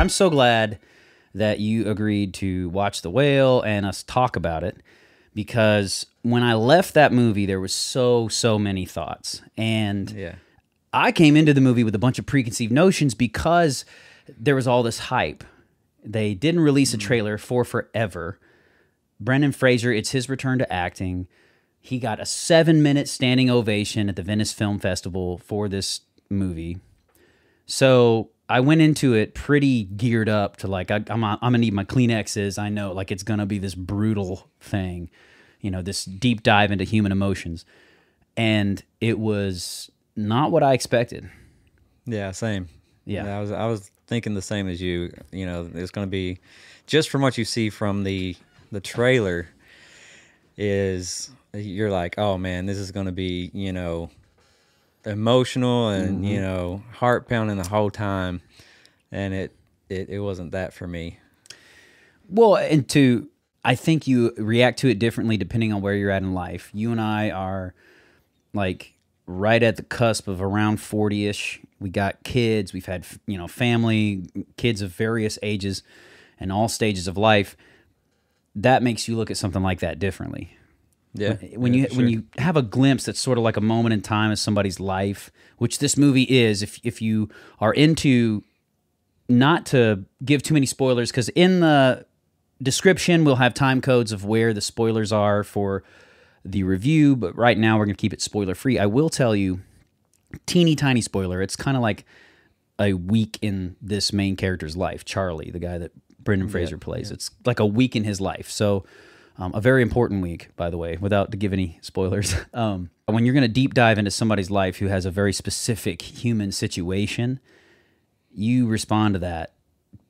I'm so glad that you agreed to watch The Whale and us talk about it, because when I left that movie, there was so many thoughts. And yeah. I came into the movie with a bunch of preconceived notions because there was all this hype. They didn't release a trailer for forever. Brendan Fraser, it's his return to acting. He got a 7-minute standing ovation at the Venice Film Festival for this movie. So I went into it pretty geared up to like, I'm gonna need my Kleenexes. I know like it's gonna be this brutal thing, you know, this deep dive into human emotions. And it was not what I expected. Yeah, same. Yeah, yeah, I was thinking the same as you. You know, it's going to be, just from what you see from the trailer, is you're like, oh man, this is going to be, you know, emotional and you know, heart pounding the whole time, and it wasn't that for me. Well, and I think you react to it differently depending on where you're at in life. You and I are like right at the cusp of around 40-ish. We got kids, we've had, you know, family, kids of various ages and all stages of life. That makes you look at something like that differently. Yeah. When you have a glimpse that's sort of like a moment in time of somebody's life, which this movie is, if you are into, not to give too many spoilers, because in the description we'll have time codes of where the spoilers are for the review, but right now we're going to keep it spoiler-free. I will tell you, teeny tiny spoiler, it's kind of like a week in this main character's life, Charlie, the guy that Brendan Fraser plays. Yeah. It's like a week in his life. So a very important week, by the way, without to give any spoilers. When you're going to deep dive into somebody's life who has a very specific human situation, you respond to that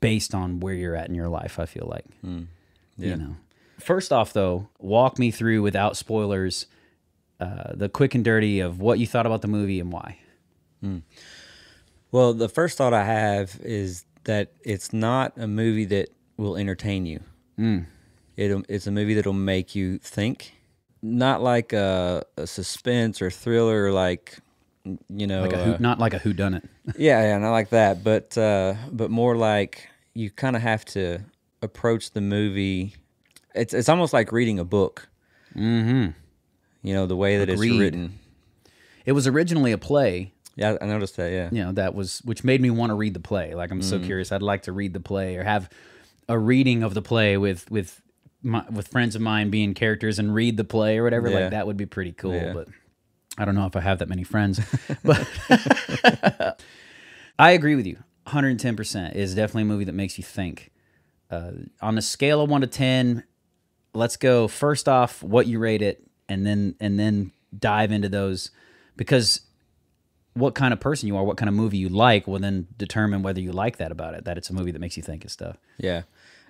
based on where you're at in your life, I feel like. Mm. Yeah. You know. First off, though, walk me through, without spoilers, the quick and dirty of what you thought about the movie and why. Mm. Well, the first thought I have is that it's not a movie that will entertain you. Mm. It's a movie that'll make you think. Not like a suspense or thriller, like, you know, like not like a whodunit. yeah, not like that, but more like you kind of have to approach the movie. It's almost like reading a book. Mm-hmm. You know, the way that it's written. It was originally a play. Yeah, I noticed that, yeah. You know, which made me want to read the play. Like, I'm so curious. I'd like to read the play or have a reading of the play with friends of mine being characters and read the play or whatever. Yeah. Like, that would be pretty cool. Yeah. But I don't know if I have that many friends. But I agree with you. 110% is definitely a movie that makes you think. On a scale of 1 to 10, let's go first off what you rate it, and then dive into those, because what kind of person you are, what kind of movie you like, will then determine whether you like that about it, that it's a movie that makes you think and stuff. Yeah,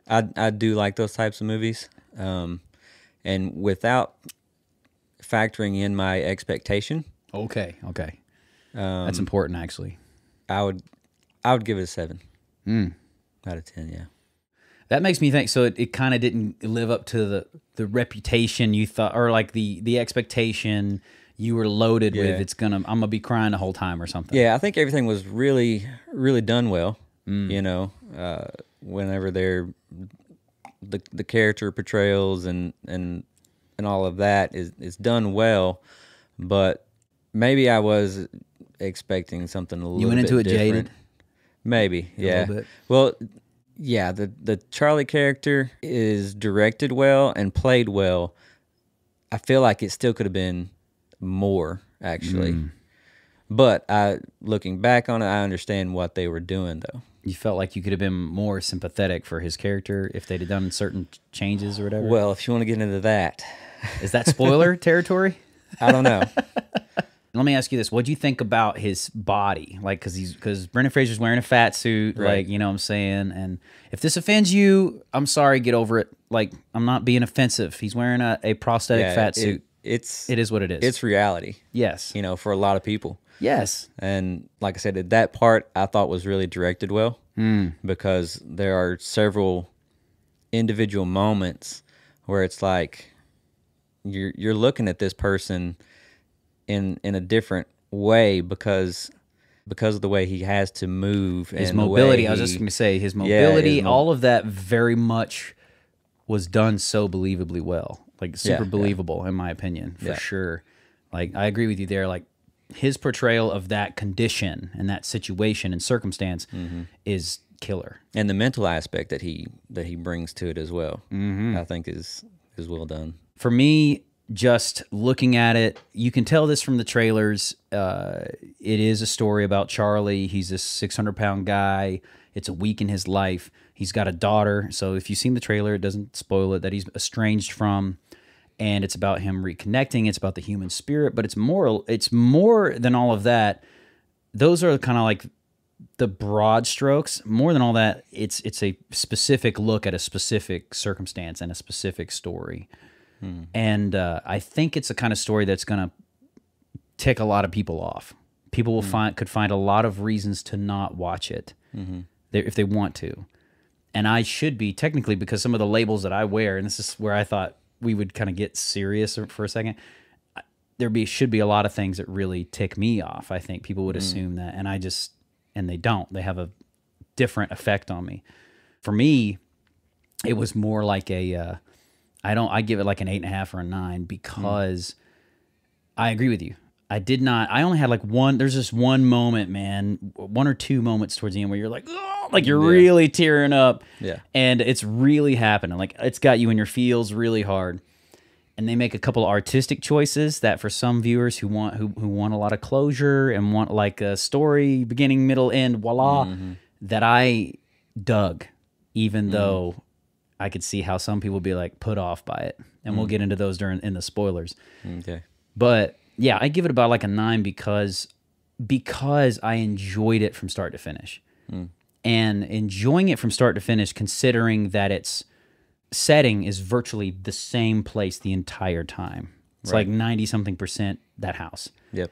I do like those types of movies. And without factoring in my expectation. Okay. That's important, actually. I would give it a 7 out of 10, yeah. That makes me think, so it kind of didn't live up to the reputation you thought, or like the expectation you were loaded with. I'm going to be crying the whole time or something. Yeah, I think everything was really, really done well. Mm. You know, whenever the character portrayals and all of that is done well, but maybe I was expecting something a little bit different. You went into it jaded? Maybe, yeah. A little bit. Well... yeah, the Charlie character is directed well and played well. I feel like it still could have been more, actually. Mm. But looking back on it, I understand what they were doing, though. You felt like you could have been more sympathetic for his character if they'd have done certain changes or whatever? Well, if you want to get into that. Is that spoiler territory? I don't know. Let me ask you this. What do you think about his body? Like, because Brendan Fraser's wearing a fat suit, right. Like, you know what I'm saying? And if this offends you, I'm sorry, get over it. Like, I'm not being offensive. He's wearing a prosthetic fat suit. It is what it is. It's reality. Yes. You know, for a lot of people. Yes. And like I said, that part I thought was really directed well because there are several individual moments where it's like you're looking at this person in a different way because because of the way he has to move. His mobility, I was just going to say, his mobility, all of that very much was done so believably well. Like, super believable, in my opinion, for sure. Like, I agree with you there. Like, his portrayal of that condition and that situation and circumstance is killer. And the mental aspect that he brings to it as well, I think is well done. For me, just looking at it, you can tell this from the trailers. It is a story about Charlie. He's this 600-pound guy. It's a week in his life. He's got a daughter. So if you've seen the trailer, it doesn't spoil it, that he's estranged from. And it's about him reconnecting. It's about the human spirit, but it's more than all of that. Those are kind of like the broad strokes. More than all that, it's a specific look at a specific circumstance and a specific story. And I think it's the kind of story that's going to tick a lot of people off. People will could find a lot of reasons to not watch it if they want to. And I should be, technically, because some of the labels that I wear, and this is where I thought we would kind of get serious for a second, there should be a lot of things that really tick me off. I think people would assume that, and they don't. They have a different effect on me. For me, it was more like a, I give it like an 8.5 or a 9, because I agree with you. I only had like one, there's this one moment, man, one or two moments towards the end where you're like, oh, like you're really tearing up. Yeah. And it's really happening. Like, it's got you in your feels really hard. And they make a couple of artistic choices that for some viewers who want a lot of closure and want like a story, beginning, middle, end, voila, that I dug, even though I could see how some people would be like put off by it. And we'll get into those in the spoilers. Okay. But yeah, I give it about like a 9 because I enjoyed it from start to finish. And enjoying it from start to finish, considering that its setting is virtually the same place the entire time. It's like 90-something% that house. Yep.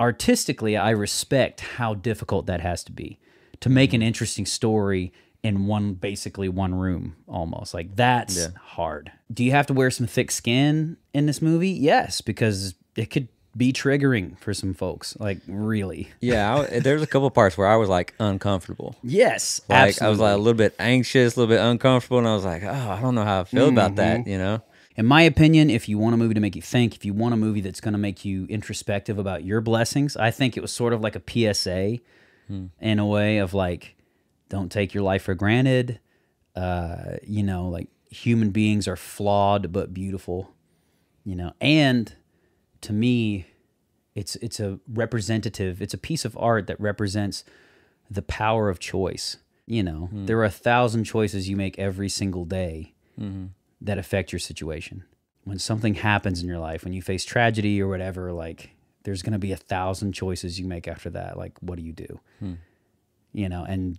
Artistically, I respect how difficult that has to be to make an interesting story in basically one room, almost. Like, that's hard. Do you have to wear some thick skin in this movie? Yes, because it could be triggering for some folks, like, really. Yeah, there's a couple parts where I was, like, uncomfortable. Yes, like, absolutely. I was, like, a little bit anxious, a little bit uncomfortable, and I was like, oh, I don't know how I feel about that, you know? In my opinion, if you want a movie to make you think, if you want a movie that's going to make you introspective about your blessings, I think it was sort of like a PSA in a way of, like, don't take your life for granted. You know, like, human beings are flawed but beautiful, you know, and to me, it's a representative, it's a piece of art that represents the power of choice. You know, there are 1,000 choices you make every single day that affect your situation. When something happens in your life, when you face tragedy or whatever, like, there's going to be 1,000 choices you make after that. Like, what do you do? You know, and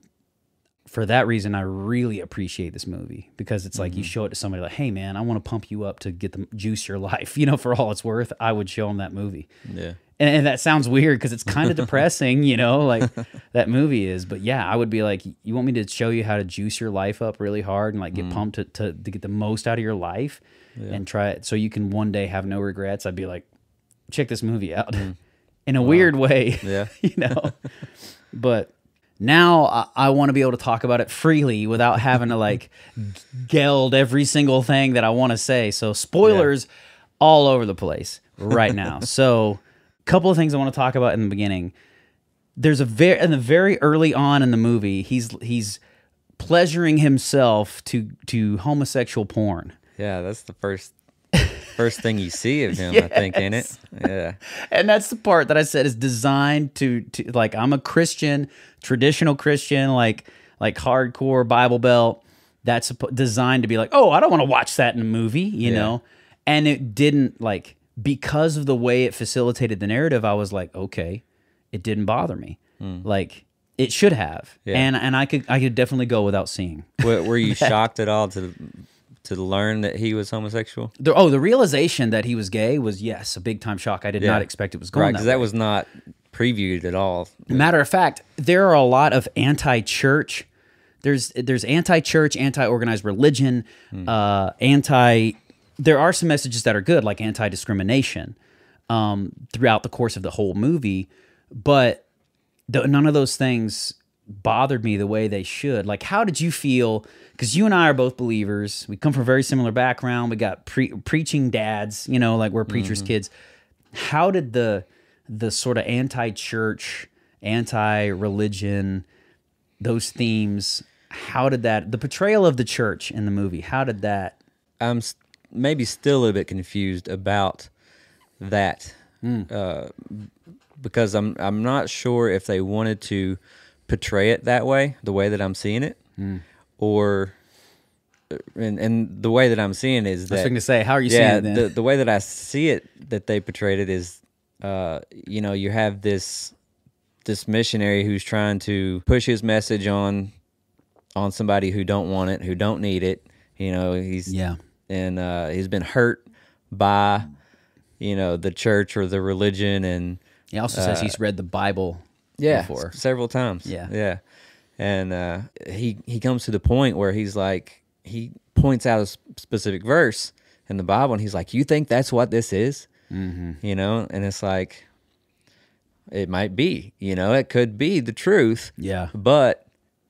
for that reason, I really appreciate this movie, because it's like you show it to somebody like, hey, man, I want to pump you up to get them, juice your life. You know, for all it's worth, I would show them that movie. Yeah. And that sounds weird because it's kind of depressing, you know, like that movie is. But yeah, I would be like, you want me to show you how to juice your life up really hard and like get pumped to get the most out of your life and try it so you can one day have no regrets? I'd be like, check this movie out in a weird way. Yeah. You know, but now I want to be able to talk about it freely without having to like geld every single thing that I want to say. So spoilers all over the place right now. So a couple of things I want to talk about in the beginning. There's very early on in the movie, he's pleasuring himself to homosexual porn. Yeah, that's the first thing you see of him, yes. I think, in it. Yeah. And that's the part that I said is designed to like, I'm a Christian, traditional Christian, like hardcore Bible Belt. That's designed to be like, oh, I don't want to watch that in a movie, you know? And it didn't, like, because of the way it facilitated the narrative, I was like, okay, it didn't bother me. Like, it should have. Yeah. And I could definitely go without seeing. Were you shocked at all to learn that he was homosexual? The realization that he was gay was, yes, a big-time shock. I did not expect it was going that way. Right, because that was not previewed at all. Matter of fact, there are a lot of anti-church. There's anti-church, anti-organized religion, There are some messages that are good, like anti-discrimination, throughout the course of the whole movie, but none of those things bothered me the way they should. Like, how did you feel? Because you and I are both believers. We come from a very similar background. We got preaching dads, you know, like we're preachers' kids. How did the sort of anti-church, anti-religion, those themes, how did that, the portrayal of the church in the movie, how did that? I'm maybe still a bit confused about that because I'm not sure if they wanted to portray it that way, the way that I'm seeing it, or and the way that I'm seeing is that I was going to say, how are you seeing it then? The way that I see it that they portrayed it is, you know, you have this missionary who's trying to push his message on somebody who don't want it, who don't need it. You know, he's and he's been hurt by, you know, the church or the religion, and he also says he's read the Bible before several times. And he comes to the point where he's like, he points out a specific verse in the Bible, and he's like, "You think that's what this is?" You know, and it's like, it might be, you know, it could be the truth. Yeah, but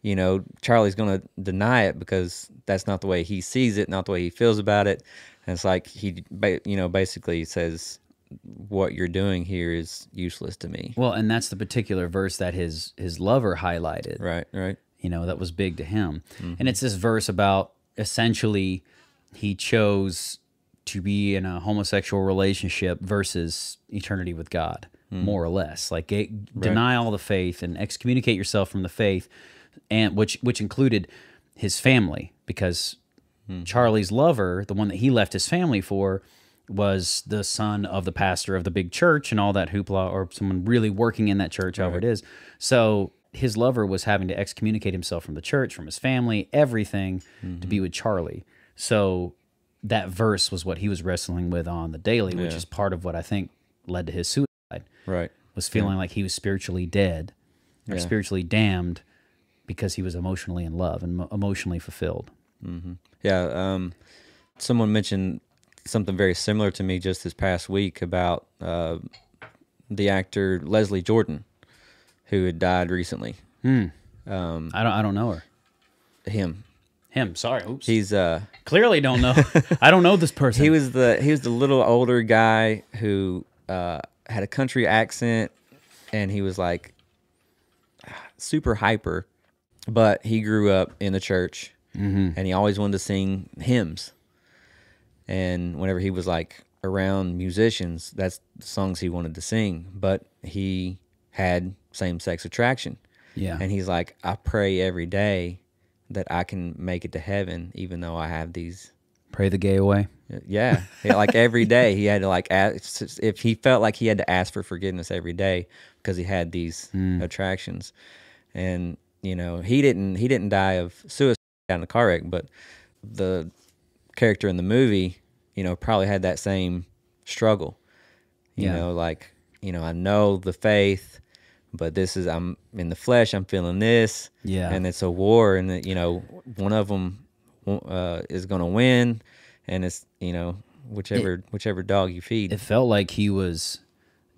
you know, Charlie's going to deny it because that's not the way he sees it, not the way he feels about it. And it's like he, you know, basically says, what you're doing here is useless to me. Well, and that's the particular verse that his lover highlighted. Right, right. You know, that was big to him. And it's this verse about, essentially, he chose to be in a homosexual relationship versus eternity with God, more or less. Like, deny all the faith and excommunicate yourself from the faith, and which included his family, because Charlie's lover, the one that he left his family for, was the son of the pastor of the big church and all that hoopla, or someone really working in that church, however it is. So his lover was having to excommunicate himself from the church, from his family, everything, to be with Charlie. So that verse was what he was wrestling with on the daily, which is part of what I think led to his suicide. Right. Was feeling like he was spiritually dead or spiritually damned because he was emotionally in love and emotionally fulfilled. Someone mentioned something very similar to me just this past week about the actor Leslie Jordan, who had died recently. I don't know her. Him. Sorry. Oops. He's clearly don't know. I don't know this person. He was the little older guy who had a country accent, and he was like super hyper, but he grew up in the church, and he always wanted to sing hymns. And whenever he was like around musicians, that's the songs he wanted to sing. But he had same-sex attraction. Yeah. And he's like, I pray every day that I can make it to heaven, even though I have these. Pray the gay away. Yeah. Like every day he had to like ask, if he felt like he had to ask for forgiveness every day because he had these attractions. And you know, he didn't die of suicide in a car wreck, but the character in the movie, you know, probably had that same struggle. You know, like, you know, I know the faith, but this is, I'm in the flesh, I'm feeling this. Yeah. And it's a war, and you know, one of them is going to win, and it's, you know, whichever dog you feed. It felt like he was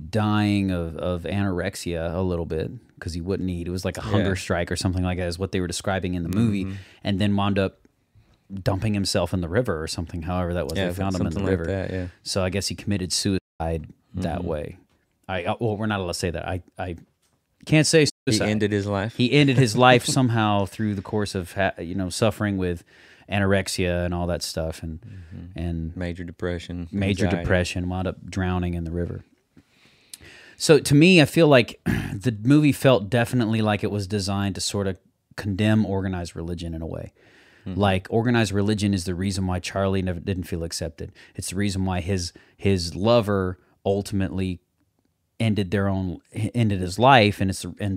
dying of anorexia a little bit because he wouldn't eat. It was like a hunger strike or something like that is what they were describing in the movie, and then wound up dumping himself in the river or something, however that was. They found him in the river. Like that, So I guess he committed suicide that way. Well, we're not allowed to say that. I can't say suicide. He ended his life. He ended his life somehow through the course of, you know, suffering with anorexia and all that stuff, and major depression. Major depression, wound up drowning in the river. So to me, I feel like the movie felt definitely like it was designed to sort of condemn organized religion in a way. Like, organized religion is the reason why Charlie didn't feel accepted. It's the reason why his lover ultimately ended his life, and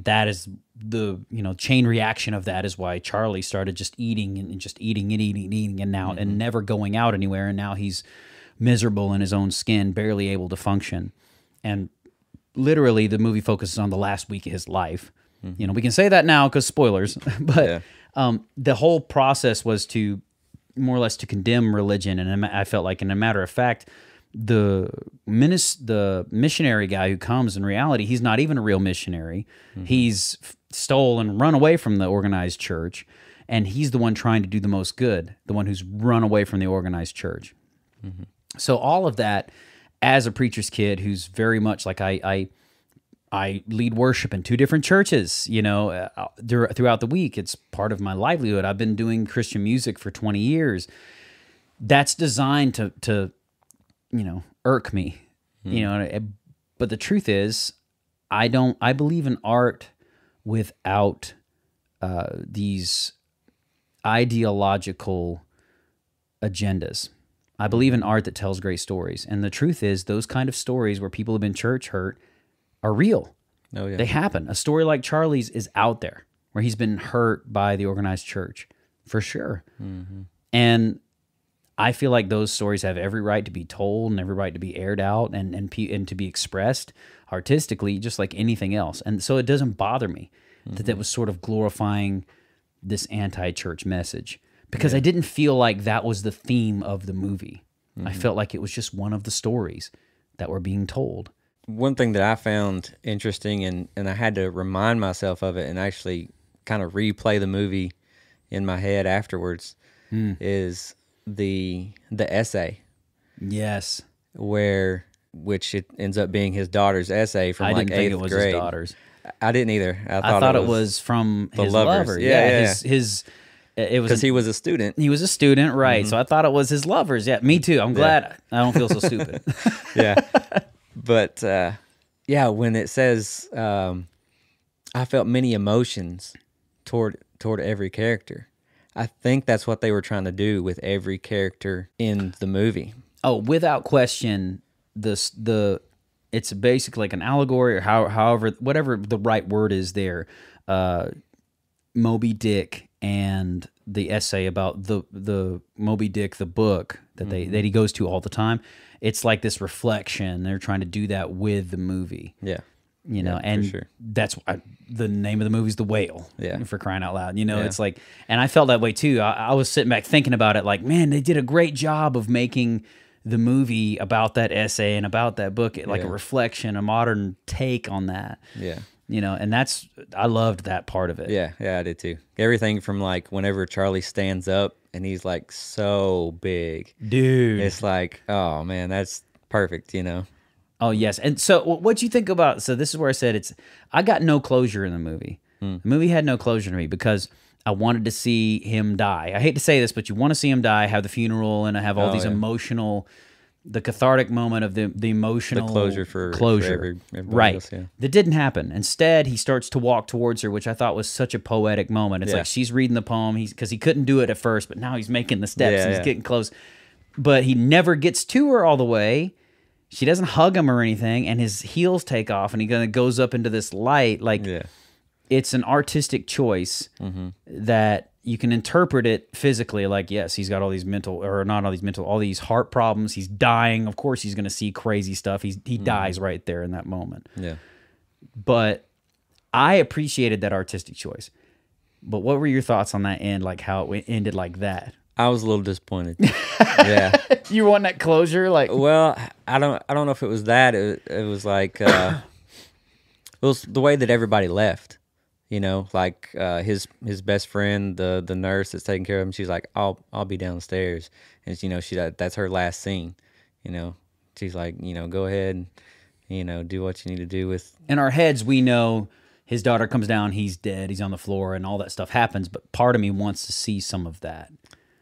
that is the, you know, chain reaction of that is why Charlie started just eating and just eating and eating and eating, and now and never going out anywhere, and now he's miserable in his own skin, barely able to function. And literally, the movie focuses on the last week of his life. You know, we can say that now because spoilers, but the whole process was to more or less to condemn religion. And I felt like, in a matter of fact, the missionary guy who comes, in reality, he's not even a real missionary. Mm-hmm. He's stolen, run away from the organized church, and he's the one trying to do the most good, the one who's run away from the organized church. Mm-hmm. So all of that, as a preacher's kid who's very much like I lead worship in two different churches, you know, throughout the week. It's part of my livelihood. I've been doing Christian music for 20 years. That's designed to you know, irk me, you know. But the truth is, I believe in art without these ideological agendas. I believe in art that tells great stories. And the truth is, those kind of stories where people have been church hurt are real. Oh, yeah. They happen. A story like Charlie's is out there, where he's been hurt by the organized church, for sure. Mm-hmm. And I feel like those stories have every right to be told and every right to be aired out and to be expressed artistically, just like anything else. And so it doesn't bother me mm-hmm. that was sort of glorifying this anti-church message, because I didn't feel like that was the theme of the movie. Mm-hmm. I felt like it was just one of the stories that were being told. One thing that I found interesting, and I had to remind myself of it and actually kind of replay the movie in my head afterwards, is the essay. Yes. Which it ends up being his daughter's essay from like 8th grade. I didn't think it was his daughter's. I didn't either. I thought it was from his lover. Yeah. It was because he was a student. He was a student, right. Mm-hmm. So I thought it was his lovers. Yeah, me too. I'm glad I don't feel so stupid. Yeah. But, yeah, when it says, I felt many emotions toward every character, I think that's what they were trying to do with every character in the movie. Oh, without question, it's basically like an allegory, or however, whatever the right word is there. Moby Dick and the essay about the Moby Dick, the book that that he goes to all the time. It's like this reflection. They're trying to do that with the movie. Yeah. You know, and that's why the name of the movie is The Whale. Yeah. For crying out loud. You know, it's like, and I felt that way too. I was sitting back thinking about it like, man, they did a great job of making the movie about that essay and about that book, like a reflection, a modern take on that. Yeah. You know, and I loved that part of it. Yeah, yeah, I did too. Everything from like whenever Charlie stands up and he's like so big. Dude. It's like, oh man, that's perfect, you know? Oh, yes. And so what'd you think about, so this is where I said I got no closure in the movie. The movie had no closure to me because I wanted to see him die. I hate to say this, but you want to see him die, have the funeral, and have all these emotional, the cathartic moment of the emotional closure for everybody else, that didn't happen. Instead, he starts to walk towards her, which I thought was such a poetic moment. It's like she's reading the poem, because he couldn't do it at first, but now he's making the steps and he's getting close. But he never gets to her all the way. She doesn't hug him or anything, and his heels take off, and he kind of goes up into this light. Like it's an artistic choice that you can interpret it physically, like, yes, he's got all these all these heart problems. He's dying. Of course he's going to see crazy stuff. He dies right there in that moment. Yeah. But I appreciated that artistic choice. But what were your thoughts on that end, like how it ended like that? I was a little disappointed. Yeah. You want that closure? Like, well, I don't know if it was that. It was like, it was the way that everybody left. You know, like his best friend, the nurse that's taking care of him, she's like, I'll be downstairs. And, you know, that's her last scene. You know, she's like, you know, go ahead and, you know, do what you need to do with. In our heads, we know his daughter comes down, he's dead, he's on the floor, and all that stuff happens. But part of me wants to see some of that.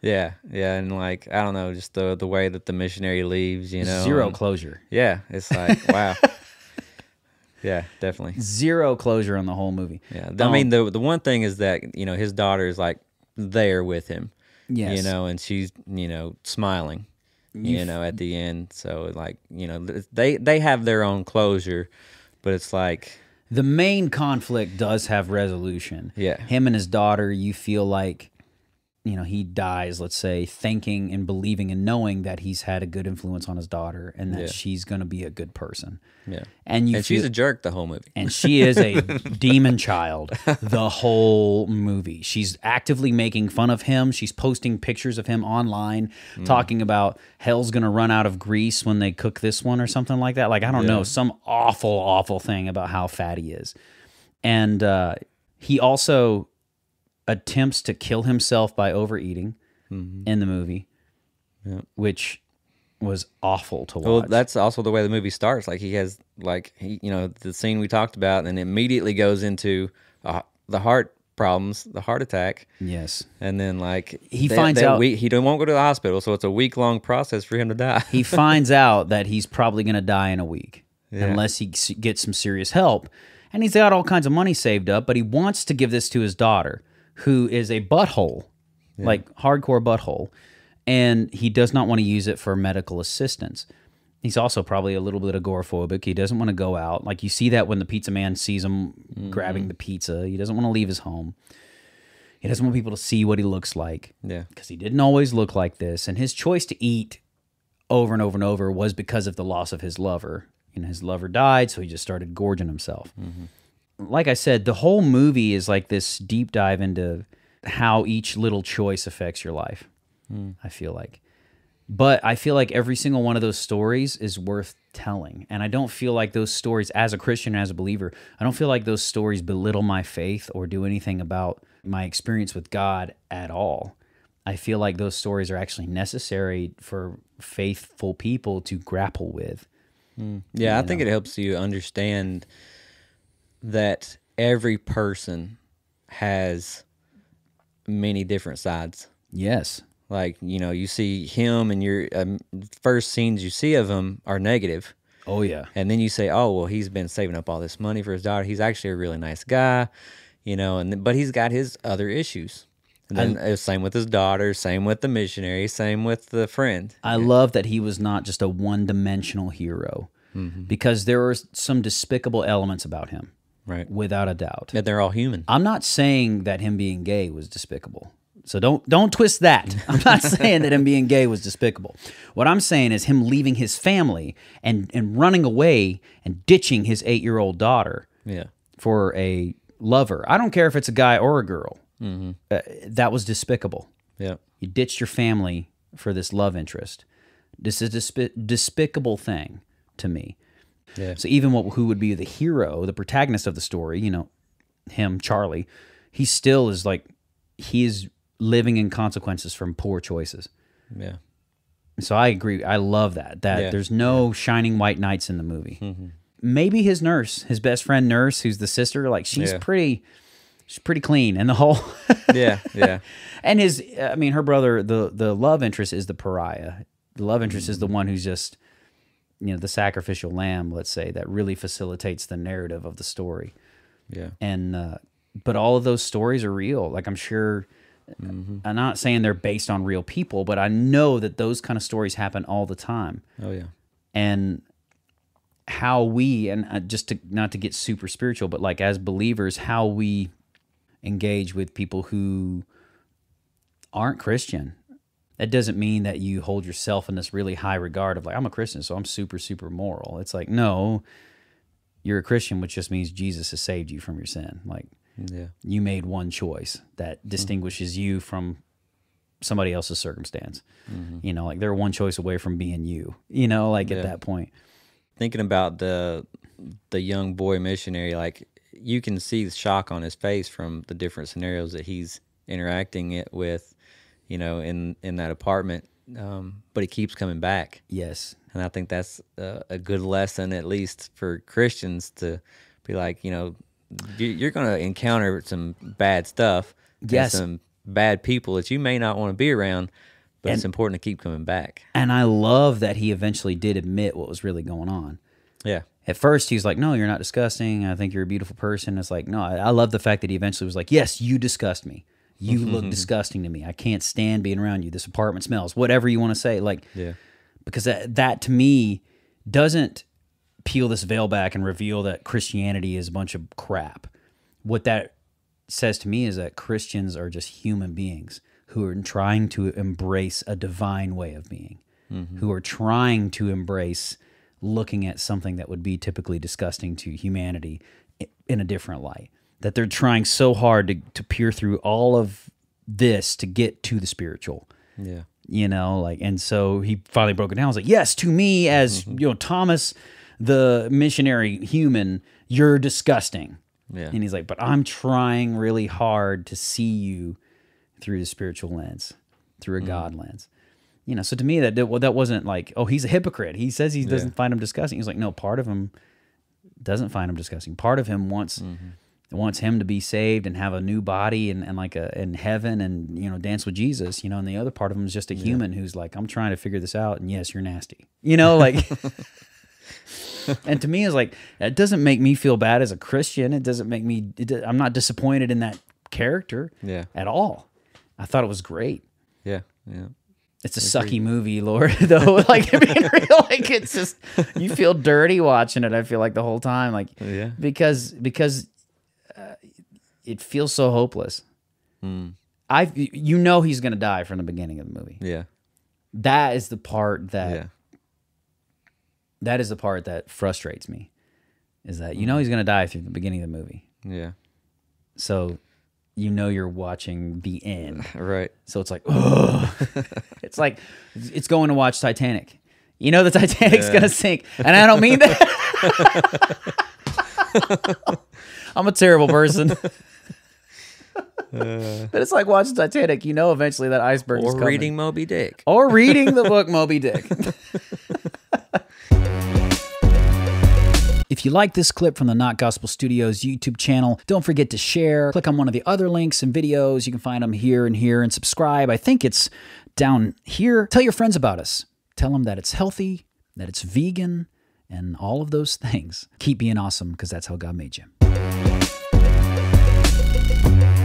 Yeah, yeah, and like, I don't know, just the way that the missionary leaves, you know. Zero closure. Yeah, it's like, wow. Yeah, definitely. Zero closure on the whole movie. Yeah, I mean, the one thing is that, you know, his daughter is like there with him. Yes. You know, and she's, you know, smiling, you know, at the end. So, like, you know, they have their own closure, but it's like... The main conflict does have resolution. Yeah. Him and his daughter, you feel like you know, he dies, let's say, thinking and believing and knowing that he's had a good influence on his daughter and that she's going to be a good person. Yeah. And you she's a jerk the whole movie. And she is a demon child the whole movie. She's actively making fun of him. She's posting pictures of him online talking about hell's going to run out of grease when they cook this one or something like that. Like, I don't know, some awful, awful thing about how fat he is. And he also attempts to kill himself by overeating in the movie, which was awful to watch. Well, that's also the way the movie starts. Like, he has, like, he, you know, the scene we talked about, and it immediately goes into the heart problems, the heart attack. Yes. And then, like, he finds out he won't go to the hospital, so it's a week-long process for him to die. He finds out that he's probably going to die in a week unless he gets some serious help. And he's got all kinds of money saved up, but he wants to give this to his daughter, who is a butthole, like hardcore butthole, and he does not want to use it for medical assistance. He's also probably a little bit agoraphobic. He doesn't want to go out. Like, you see that when the pizza man sees him grabbing the pizza. He doesn't want to leave his home. He doesn't want people to see what he looks like. Yeah, because he didn't always look like this. And his choice to eat over and over and over was because of the loss of his lover. And his lover died, so he just started gorging himself. Like I said, the whole movie is like this deep dive into how each little choice affects your life, I feel like. But I feel like every single one of those stories is worth telling. And I don't feel like those stories, as a Christian and as a believer, I don't feel like those stories belittle my faith or do anything about my experience with God at all. I feel like those stories are actually necessary for faithful people to grapple with. Yeah, I think it helps you understand that every person has many different sides. Yes. Like, you know, you see him and your first scenes you see of him are negative. Oh, yeah. And then you say, oh, well, he's been saving up all this money for his daughter. He's actually a really nice guy, you know, and but he's got his other issues. And then same with his daughter, same with the missionary, same with the friend. I love that he was not just a one-dimensional hero because there are some despicable elements about him. Right. Without a doubt. That they're all human. I'm not saying that him being gay was despicable. So don't twist that. I'm not saying that him being gay was despicable. What I'm saying is him leaving his family and running away and ditching his 8-year-old daughter for a lover. I don't care if it's a guy or a girl. That was despicable. Yeah. You ditched your family for this love interest. This is a despicable thing to me. Yeah. So even who would be the hero, the protagonist of the story, you know, him, Charlie, he still is like, he is living in consequences from poor choices. Yeah. So I agree. I love that there's no shining white knights in the movie. Maybe his nurse, his best friend nurse, who's the sister, like she's pretty clean, and the whole and his, I mean, her brother, the love interest is the pariah. The love interest is the one who's just, you know, the sacrificial lamb, let's say, that really facilitates the narrative of the story. Yeah. And but all of those stories are real. Like, I'm sure, I'm not saying they're based on real people, but I know that those kind of stories happen all the time. Oh yeah. And how we, and just to not to get super spiritual, but like as believers, how we engage with people who aren't Christian. That doesn't mean that you hold yourself in this really high regard of like, I'm a Christian, so I'm super, super moral. It's like, no, you're a Christian, which just means Jesus has saved you from your sin. Like, you made one choice that distinguishes you from somebody else's circumstance. You know, like they're one choice away from being you, you know, like at that point. Thinking about the young boy missionary, like, you can see the shock on his face from the different scenarios that he's interacting it with, you know, in that apartment. But he keeps coming back. Yes. And I think that's a good lesson, at least for Christians, to be like, you know, you're going to encounter some bad stuff. Yes. Some bad people that you may not want to be around, but it's important to keep coming back. And I love that he eventually did admit what was really going on. Yeah. At first, he's like, no, you're not disgusting. I think you're a beautiful person. It's like, no, I love the fact that he eventually was like, yes, you disgust me. You look disgusting to me. I can't stand being around you. This apartment smells, whatever you want to say. Like, because that to me doesn't peel this veil back and reveal that Christianity is a bunch of crap. What that says to me is that Christians are just human beings who are trying to embrace a divine way of being, mm-hmm. who are trying to embrace looking at something that would be typically disgusting to humanity in a different light, that they're trying so hard to peer through all of this to get to the spiritual. Yeah. You know, like, and so he finally broke it down. I was like, yes, to me as, mm-hmm. you know, Thomas, the missionary human, you're disgusting. Yeah. And he's like, but I'm trying really hard to see you through the spiritual lens, through a mm-hmm. God lens. You know, so to me, that wasn't like, oh, he's a hypocrite. He says he doesn't find him disgusting. He's like, no, part of him doesn't find him disgusting. Part of him wants him to be saved and have a new body and like in heaven and, you know, dance with Jesus, you know, and the other part of him is just a human who's like, I'm trying to figure this out, and yes, you're nasty. You know, like, and to me, it's like, it doesn't make me feel bad as a Christian. It doesn't make me, I'm not disappointed in that character at all. I thought it was great. Yeah, yeah. It's a sucky movie, Lord, though. Like, I mean, real, like, it's just, you feel dirty watching it, I feel like, the whole time. Like, because it feels so hopeless. Mm. You know he's going to die from the beginning of the movie. Yeah. That is the part that, that is the part that frustrates me, is that you know he's going to die through the beginning of the movie. Yeah. So, you know you're watching the end. Right. So it's like, oh, it's like, it's going to watch Titanic. You know the Titanic's going to sink. And I don't mean that. I'm a terrible person. But it's like watching Titanic. You know eventually that iceberg is coming. Or reading Moby Dick. Or reading the book Moby Dick. If you like this clip from the Not Gospel Studios YouTube channel, don't forget to share. Click on one of the other links and videos. You can find them here and subscribe. I think it's down here. Tell your friends about us. Tell them that it's healthy, that it's vegan, and all of those things. Keep being awesome, because that's how God made you.